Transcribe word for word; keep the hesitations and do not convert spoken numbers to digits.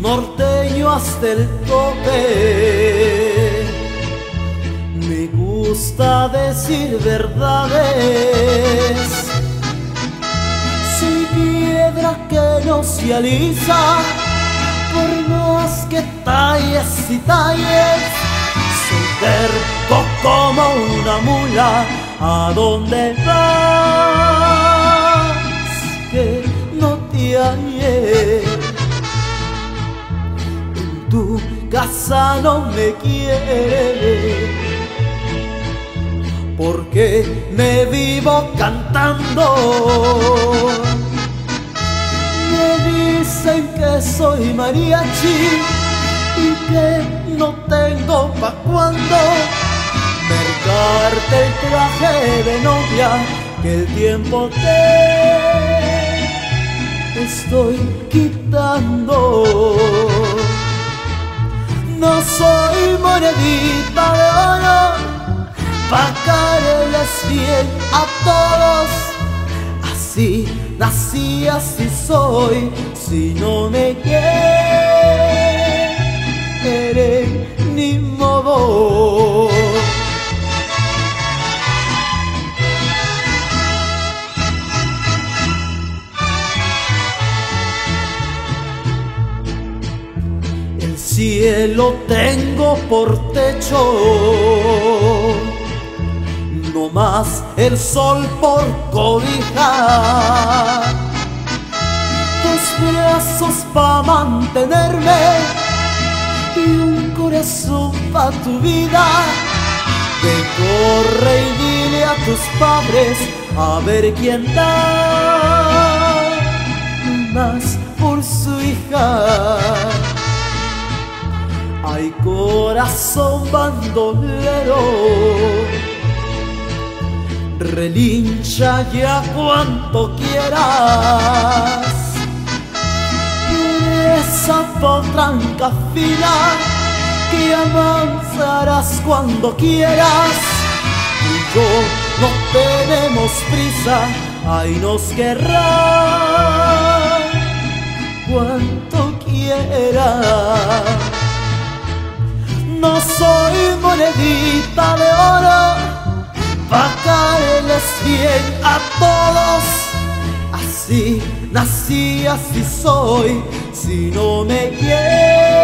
norteño hasta el tope. Me gusta decir verdades, soy piedra que no se alisa, por más que talles y talles. Soy terco como una mula, ¿a dónde vas que no te hallé? En tu casa no me quiere, porque me vivo cantando. Me dicen que soy mariachi y que no tengo pa' cuándo mercarte el traje de novia, que el tiempo te estoy quitando. No soy monedita de oro pa' caerles bien a todos. Así nací, así soy, si no me quieren ni modo. El cielo tengo por techo, no más el sol por cobija. Tus brazos pa' mantenerme y un corazón pa' tu vida. Que corre y dile a tus padres a ver quién da más por su hija. Ay, corazón bandolero, relincha ya cuanto quieras. Y esa potranca fila que avanzarás cuando quieras. Y yo no tenemos prisa, ay, nos querrá cuanto quiera. No soy monedita de oro pa' caerles bien a todos. Así nací, así soy, si no me quieres